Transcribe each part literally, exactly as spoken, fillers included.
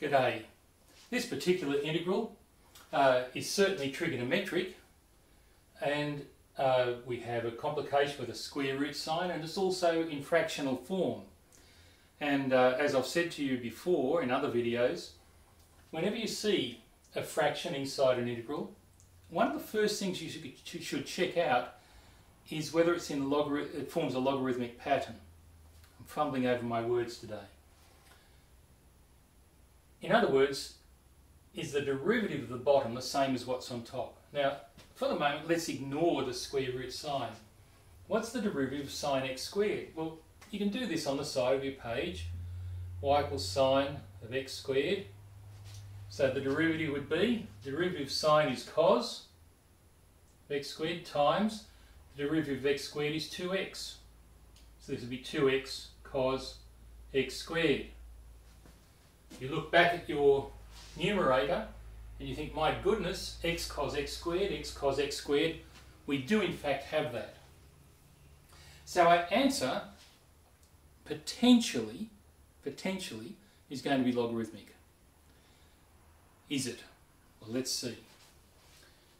G'day. This particular integral uh, is certainly trigonometric, and uh, we have a complication with a square root sign, and it's also in fractional form. And uh, as I've said to you before in other videos, whenever you see a fraction inside an integral, one of the first things you should check out is whether it's in logarith- it forms a logarithmic pattern. I'm fumbling over my words today. In other words, is the derivative of the bottom the same as what's on top? Now, for the moment, let's ignore the square root sign. What's the derivative of sine x squared? Well, you can do this on the side of your page. Y equals sine of x squared. So the derivative would be, the derivative of sine is cos of x squared times, the derivative of x squared is two x. So this would be two x cos x squared. You look back at your numerator and you think, my goodness, x cos x squared, x cos x squared. We do in fact have that. So our answer potentially, potentially is going to be logarithmic. Is it? Well, let's see.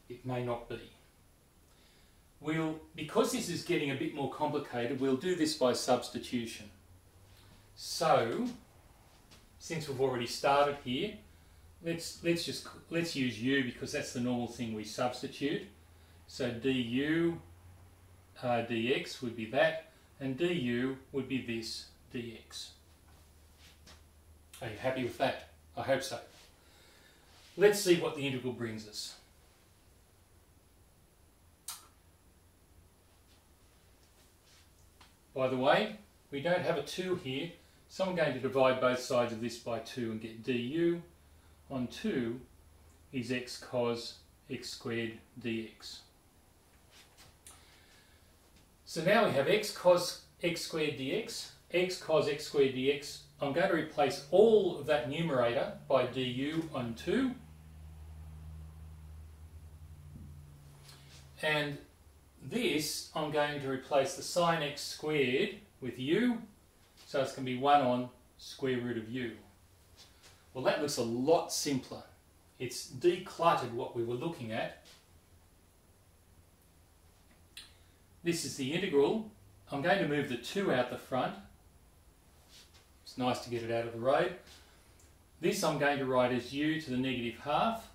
It may not be. We'll, because this is getting a bit more complicated, we'll do this by substitution. So, since we've already started here, let's let's just let's use u because that's the normal thing we substitute. So du uh, dx would be that, and du would be this dx. Are you happy with that? I hope so. Let's see what the integral brings us. By the way, we don't have a two here, so I'm going to divide both sides of this by two and get du on two is x cos x squared dx. So now we have x cos x squared dx, x cos x squared dx. I'm going to replace all of that numerator by du on two. And this, I'm going to replace the sine x squared with u. So it's going to be one on square root of u. Well, that looks a lot simpler. It's decluttered what we were looking at. This is the integral. I'm going to move the two out the front. It's nice to get it out of the road. This I'm going to write as u to the negative half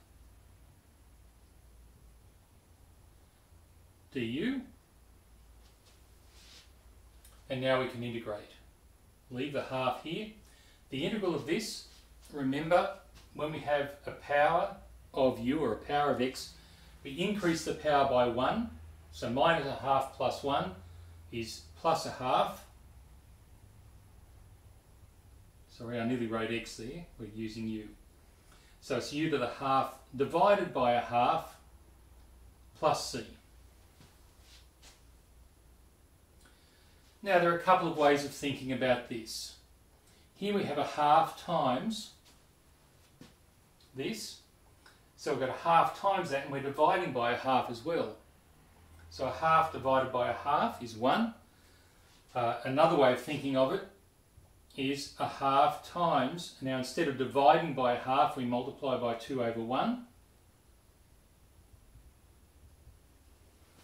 du. And now we can integrate. Leave the half here. The integral of this, remember, when we have a power of u or a power of x, we increase the power by one. So minus a half plus one is plus a half. Sorry, I nearly wrote x there. We're using u. So it's u to the half divided by a half plus c. Now there are a couple of ways of thinking about this. Here we have a half times this. So we've got a half times that, and we're dividing by a half as well. So a half divided by a half is one. Uh, another way of thinking of it is a half times, now instead of dividing by a half, we multiply by two over one.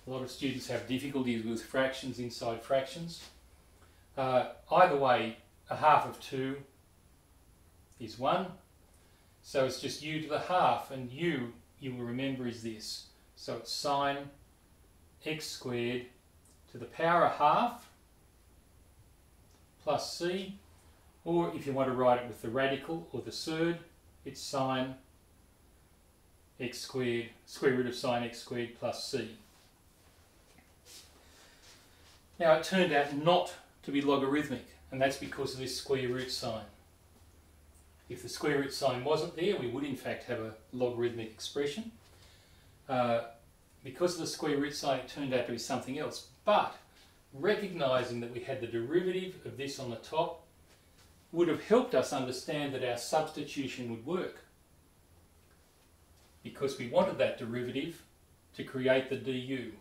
A lot of students have difficulties with fractions inside fractions. Uh, either way, a half of two is one. So it's just u to the half, and u, you will remember, is this. So it's sine x squared to the power of half plus c, or if you want to write it with the radical or the third, it's sine x squared, square root of sine x squared plus c. Now it turned out not to be logarithmic, and that's because of this square root sign. If the square root sign wasn't there, we would in fact have a logarithmic expression. Uh, because of the square root sign, it turned out to be something else. But recognising that we had the derivative of this on the top would have helped us understand that our substitution would work, because we wanted that derivative to create the du.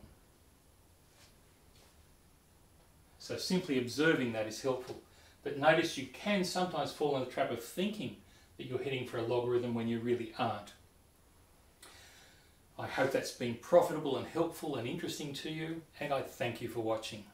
So simply observing that is helpful. But notice you can sometimes fall in the trap of thinking that you're heading for a logarithm when you really aren't. I hope that's been profitable and helpful and interesting to you, and I thank you for watching.